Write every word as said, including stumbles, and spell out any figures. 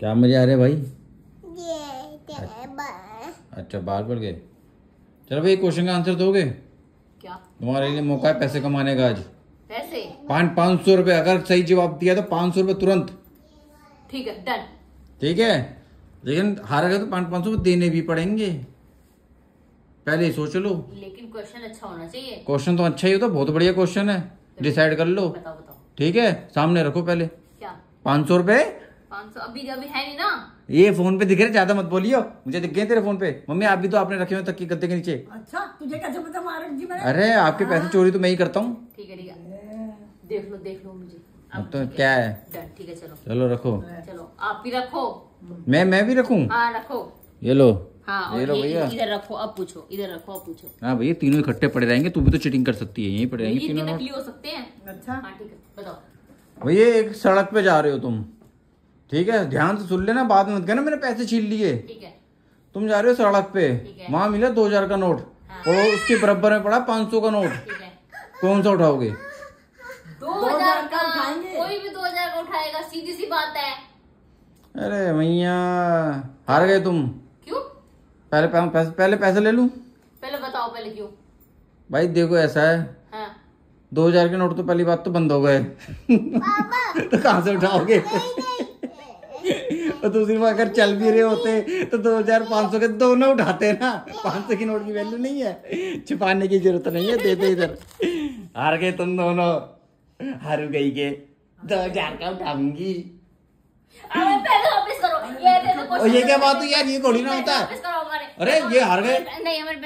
क्या मजे आ रहे भाई? ये अच्छा बाल बढ़ गए। चलो भाई क्वेश्चन का आंसर दोगे क्या? तुम्हारे लिए मौका है पैसे कमाने का आज। पैसे पाँच पाँच सौ रुपये, अगर सही जवाब दिया तो पाँच सौ रुपये तुरंत। ठीक है डन। ठीक है, लेकिन हारा गया तो पाँच पाँच सौ देने भी पड़ेंगे, पहले सोच लो। लेकिन क्वेश्चन अच्छा होना चाहिए। क्वेश्चन तो अच्छा ही होता, बहुत बढ़िया क्वेश्चन है, डिसाइड कर लो। बताओ बताओ। ठीक है, सामने रखो पहले। क्या? पाँच सौ रुपए। पाँच सौ अभी अभी है नहीं ना, ये फोन पे दिख रहे, ज्यादा मत बोलियो, मुझे दिख गए तेरे फोन पे। मम्मी आप भी तो आपने रखे हुए तक की गद्दे के नीचे। अच्छा तुझे कैसे पता मारक जी मैंने? अरे आपके पैसे चोरी तो मैं ही करता हूँ। ठीक है ठीक है, देख लो देख लो मुझे अब तो क्या है। ठीक है चलो चलो रखो। चलो आप भी रखो। मैं मैं भी रखूँ? हाँ रखो। ये लो। हाँ, ये लो भैया। इधर रखो अब पूछो, इधर रखो अब पूछो। हाँ भैया तीनों इकट्ठे पड़े रहेंगे, तू भी तो चीटिंग कर सकती है, यहीं पड़े रहेंगे तीनों। नकली हो सकते हैं। अच्छा हाँ ठीक है बताओ। भैया एक सड़क पे जा रहे हो तुम, ठीक है ध्यान से सुन लेना, बाद में मत कहना मैंने पैसे छीन लिए। ठीक है, तुम जा रहे हो सड़क पे, वहाँ मिला दो हजार का नोट और उसके बराबर में पड़ा पाँच सौ का नोट, कौन सा उठाओगे? दो हजार का उठाएंगे, कोई भी दो हजार का उठाएगा, सीधी सी बात है। अरे भैया हार गए तुम। पहले पैसे पहले पैसे ले लूं? पहले बताओ पहले क्यों? भाई देखो ऐसा है, हाँ। दो हजार के नोट तो पहली बात तो बंद हो गए तो कहाँ से उठाओगे? और दूसरी बात अगर चल भी रहे होते तो दो हजार पाँच सौ के दोनों उठाते ना, पाँच सौ की नोट की वैल्यू नहीं है, छिपाने की जरूरत नहीं है, देते इधर। हार गए तुम दोनों, हारू गई के दो हजार का उठाऊंगी। ये क्या बात हुई यार, ये थोड़ी ना होता है। अरे ये हार गए नहीं।